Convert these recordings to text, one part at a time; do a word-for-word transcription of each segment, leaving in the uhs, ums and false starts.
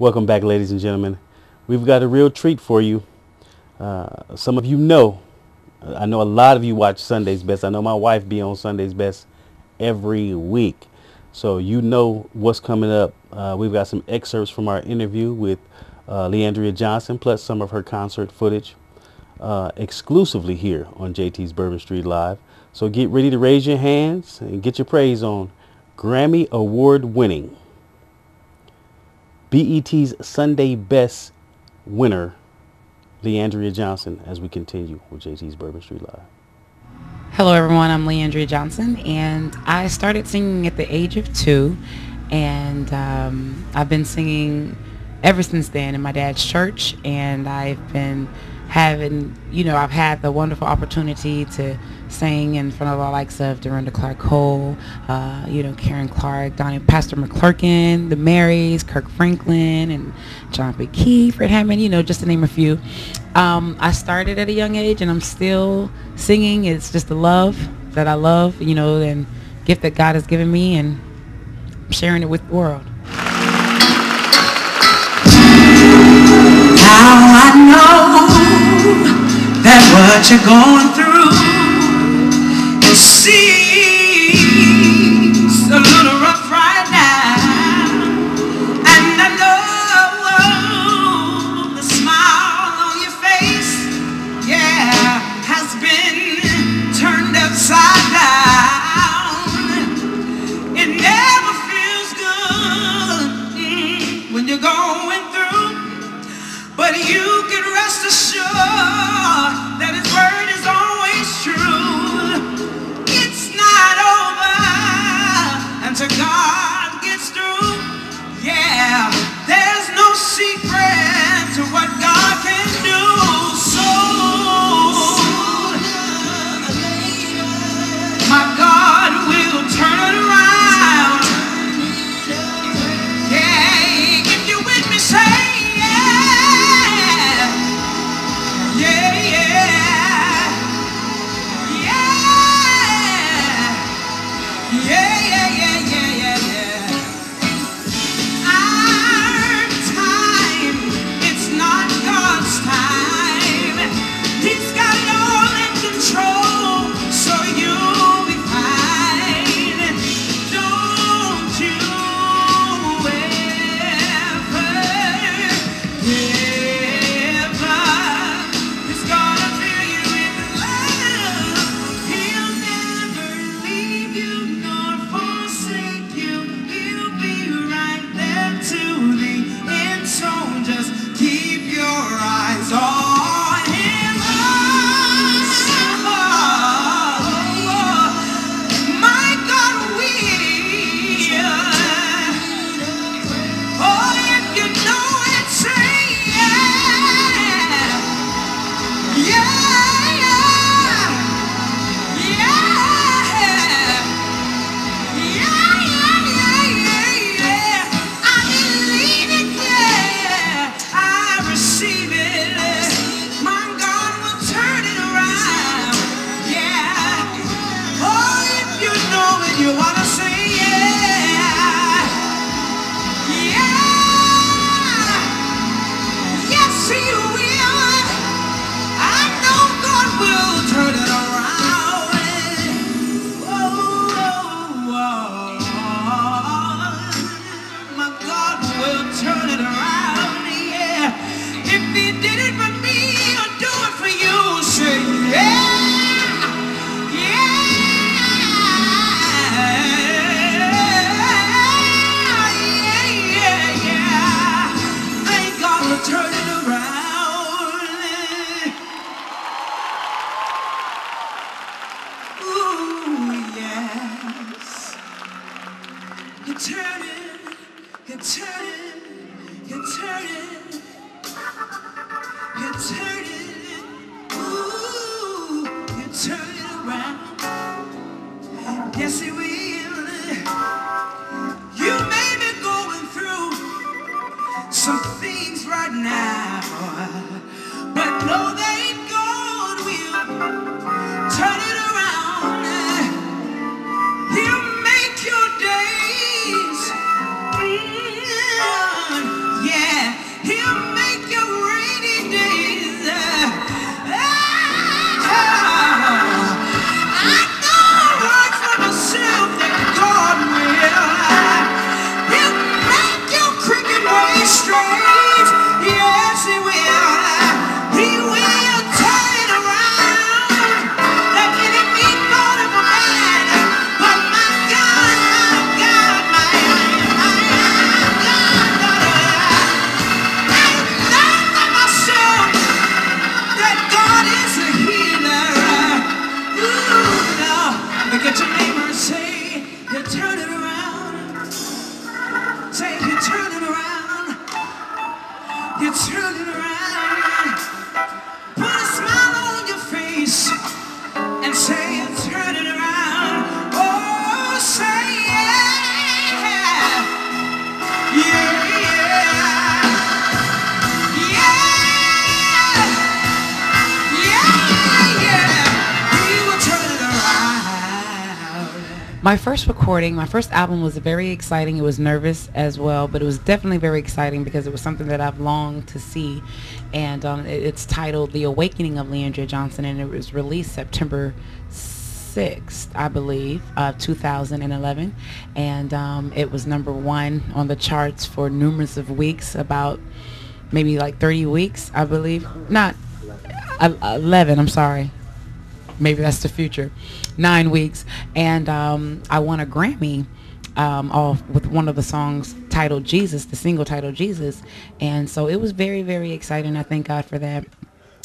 Welcome back, ladies and gentlemen. We've got a real treat for you. Uh, some of you know, I know a lot of you watch Sunday's Best. I know my wife be on Sunday's Best every week. So you know what's coming up. Uh, we've got some excerpts from our interview with uh, Le'Andria Johnson, plus some of her concert footage, uh, exclusively here on J T's Bourbon Street Live. So get ready to raise your hands and get your praise on. Grammy Award winning, B E T's Sunday Best winner, Le'Andria Johnson, as we continue with J T's Bourbon Street Live. Hello everyone, I'm Le'Andria Johnson, and I started singing at the age of two, and um, I've been singing ever since then in my dad's church, and I've been having, you know, I've had the wonderful opportunity to sing in front of the likes of Dorinda Clark-Cole, uh, you know, Karen Clark, Donnie Pastor McClurkin, the Marys, Kirk Franklin, and John P. Kee, Fred Hammond, you know, just to name a few. Um, I started at a young age, and I'm still singing. It's just the love that I love, you know, and gift that God has given me, and I'm sharing it with the world. Now I know that what you're going through, it seems a little rough right now. And I know the smile on your face, yeah, has been turned upside down. It never feels good when you're going through, but you can rest assured that his word is always true. It's not over until God gets through. Yeah, there's no secret to what God can do. So, my God will turn it around. Yeah, if you're with me, say yeah. My first recording, my first album was very exciting. It was nervous as well, but it was definitely very exciting because it was something that I've longed to see. And um, it, it's titled The Awakening of Le'Andria Johnson, and it was released September sixth, I believe, uh, two thousand eleven. And um, it was number one on the charts for numerous of weeks, about maybe like thirty weeks, I believe. Not eleven, I'm sorry. Maybe that's the future. Nine weeks. And um, I won a Grammy um, off with one of the songs titled Jesus, the single titled Jesus. And so it was very, very exciting. I thank God for that.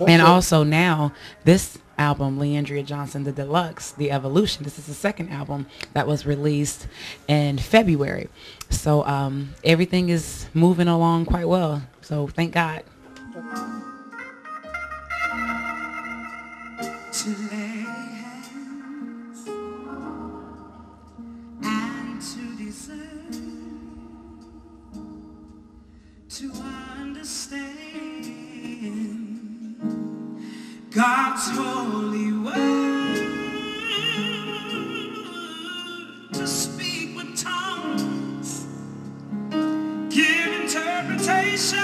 Okay. And also now this album, Le'Andria Johnson, the Deluxe, the Evolution. This is the second album that was released in February. So um, everything is moving along quite well. So thank God. To lay hands and to discern, to understand God's holy word, to speak with tongues, give interpretation.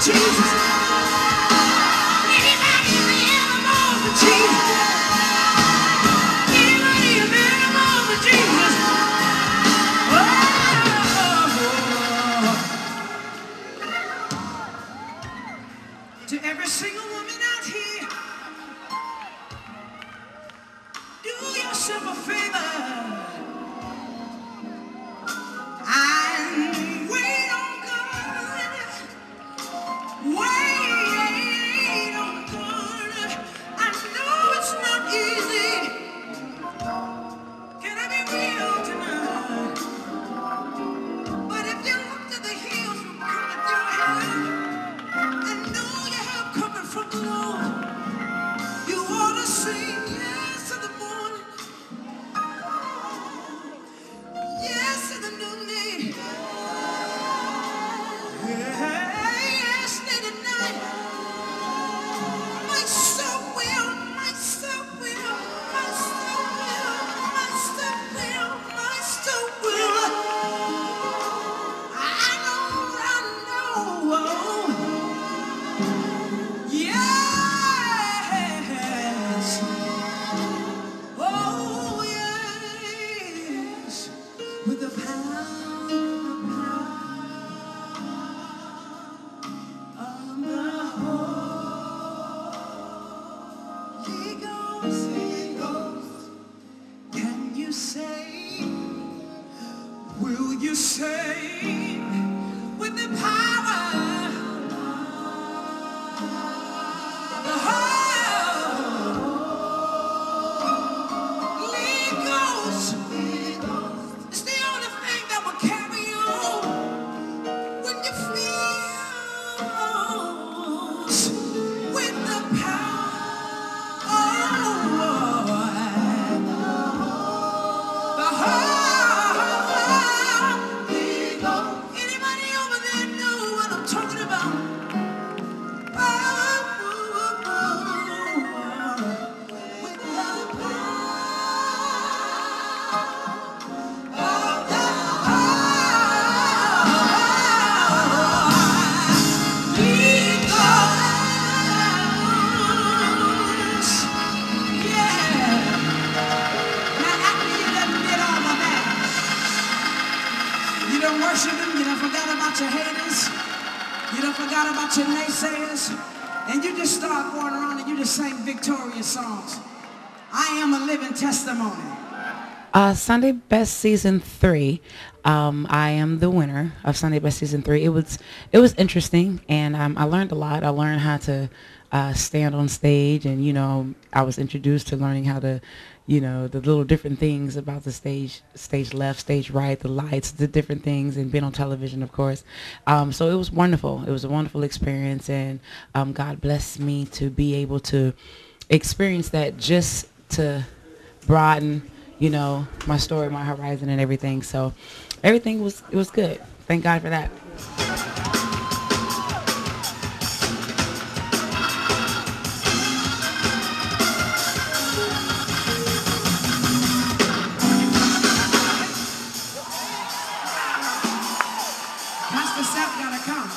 Jesus. to every single woman out here. Do yourself a favor and wait on God. Wait on God. I know it's not easy. Can I be real tonight? But if you look to the hills from coming your head and know your help coming from the Lord, you ought to sing. Uh, Sunday Best Season three, um, I am the winner of Sunday Best Season three. It was it was interesting, and um, I learned a lot. I learned how to uh, stand on stage, and, you know, I was introduced to learning how to, you know, the little different things about the stage, stage left, stage right, the lights, the different things, and being on television, of course. Um, so it was wonderful. It was a wonderful experience, and um, God blessed me to be able to experience that just to broaden, you know, my story, my horizon, and everything. So everything was, it was good. Thank God for that. Pastor Seth gotta come.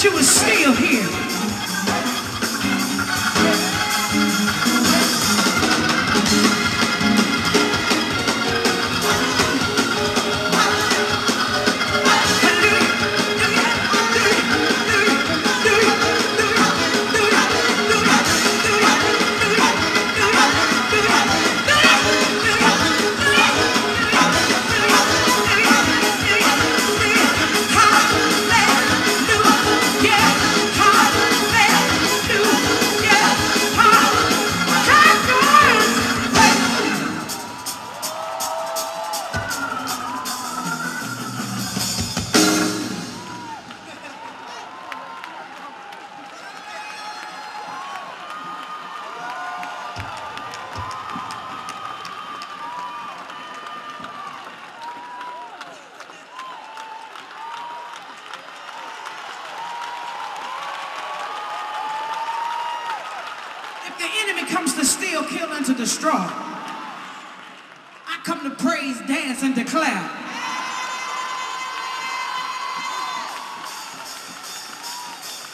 You were still here.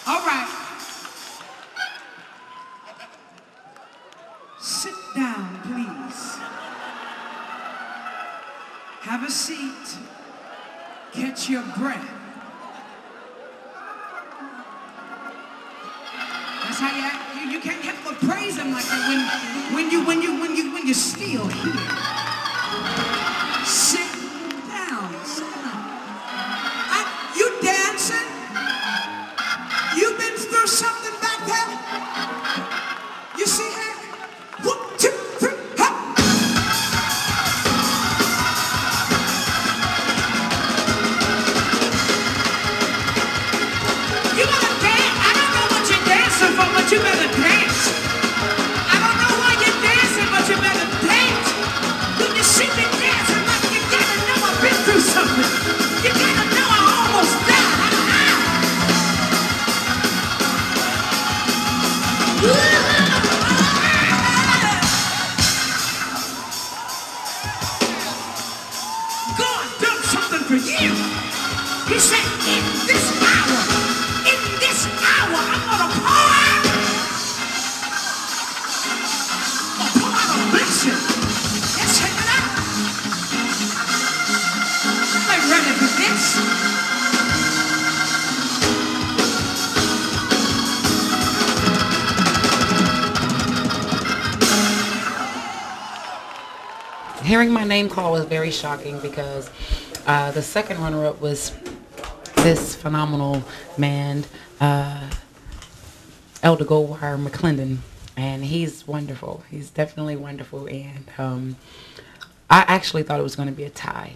All right, seat, catch your breath. That's how you act. You, you can't have to praise him like that when, when you when you when you when you're still here. Sit down, sit down. I, you dancing? You've been through something back there. You see her? You better dance. I don't know why you're dancing, but you better dance. When you sit there dancing, like you gotta know I've been through something. You gotta know I almost died. I, I, I, I. God done something for you. He said, in this hour, in this hour, I'm gonna pour out. Hearing my name call was very shocking because uh, the second runner-up was this phenomenal man, uh, Elder Goldwire McClendon, and he's wonderful. He's definitely wonderful, and um, I actually thought it was going to be a tie,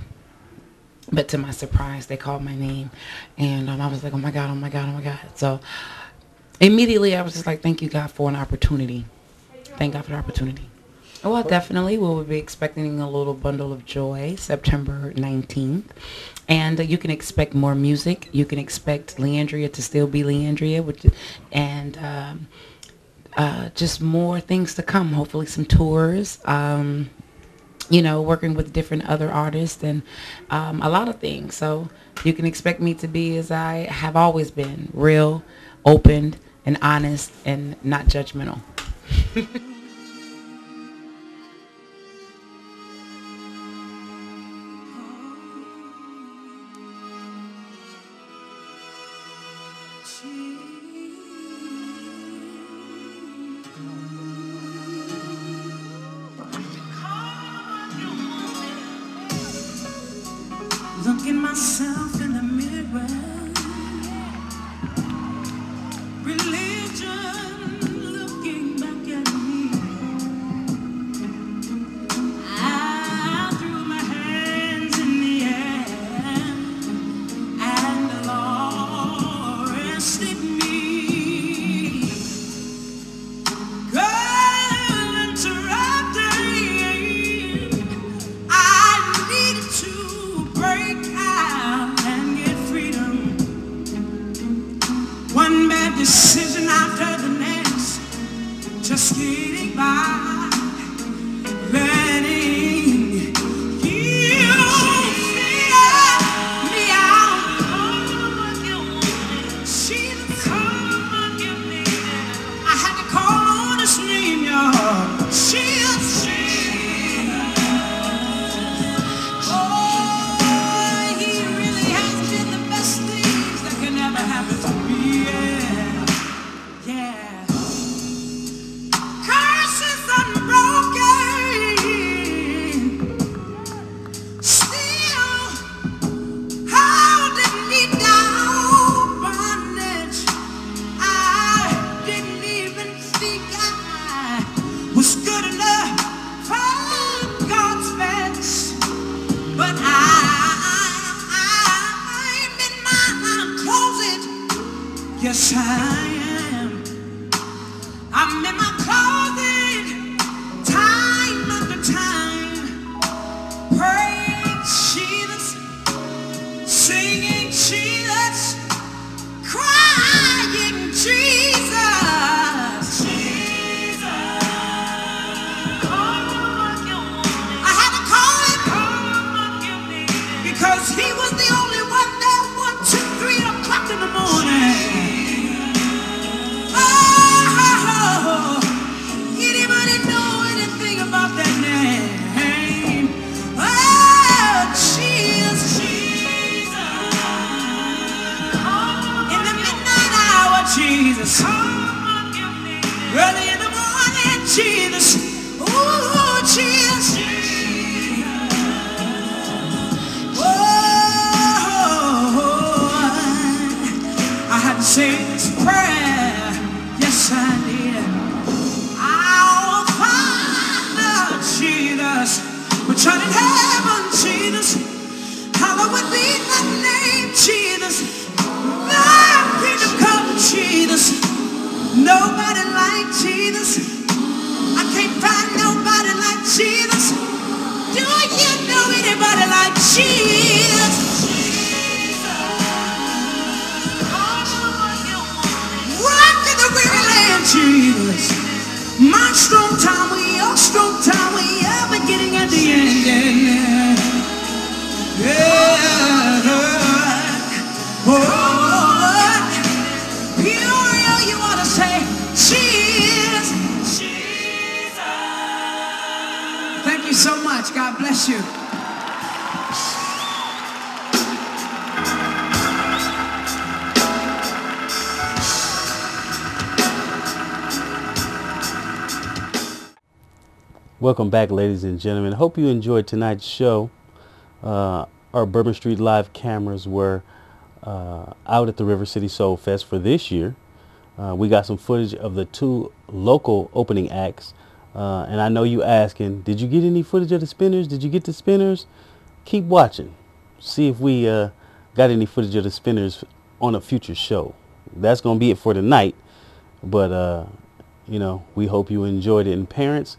but to my surprise, they called my name, and um, I was like, oh my God, oh my God, oh my God. So immediately, I was just like, thank you, God, for an opportunity. Thank God for the opportunity. Well, definitely. We'll be expecting a little bundle of joy September nineteenth. And uh, you can expect more music. You can expect Le'Andria to still be Le'Andria, which, and um, uh, just more things to come. Hopefully some tours, um, you know, working with different other artists and um, a lot of things. So you can expect me to be as I have always been, real, open, and honest, and not judgmental. Looking myself in the mirror, religion looking back at me. I threw my hands in the air, and the law arrested me. Girl interrupted. I needed to break out and get freedom. One bad decision after the next, just getting by, letting you feel me out. She come give me. I had to call on his name, y'all. She's yes, I am. I'm in my closet, time after time. Praying Jesus, singing Jesus, crying Jesus. Jesus, I had to call him because he was the only one that one, two, three o'clock in the morning. Oh, Jesus. Early in the morning, Jesus. Oh, Jesus. Oh, I had to say this prayer. Yes, I did. Our Father, Jesus, which art in heaven, Jesus. Hallowed be thy name, Jesus. Thy kingdom come, Jesus. Nobody like Jesus. I can't find nobody like Jesus. Do you know anybody like Jesus? Walk in the weary land, Jesus. My strong time, we all strong time, we are beginning at the end. And, uh, yeah, uh, oh. God bless you. Welcome back, ladies and gentlemen. Hope you enjoyed tonight's show. Uh, our Bourbon Street Live cameras were uh, out at the River City Soul Fest for this year. Uh, we got some footage of the two local opening acts. Uh, and I know you asking, did you get any footage of the spinners? Did you get the spinners? Keep watching. See if we uh, got any footage of the spinners on a future show. That's going to be it for tonight. But, uh, you know, we hope you enjoyed it. And parents,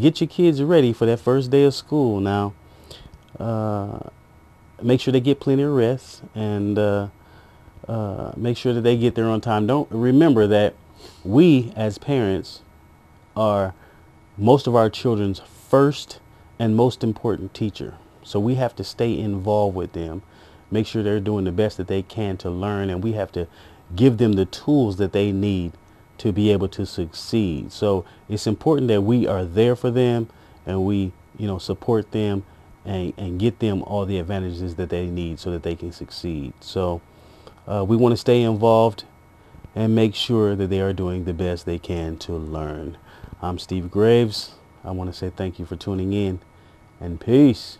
get your kids ready for that first day of school now. Uh, make sure they get plenty of rest. And uh, uh, make sure that they get there on time. Don't remember that we as parents are most of our children's first and most important teacher. So we have to stay involved with them, make sure they're doing the best that they can to learn, and we have to give them the tools that they need to be able to succeed. So it's important that we are there for them and we, you know, support them and, and get them all the advantages that they need so that they can succeed. So uh, we want to stay involved and make sure that they are doing the best they can to learn. I'm Steve Graves. I want to say thank you for tuning in, and peace.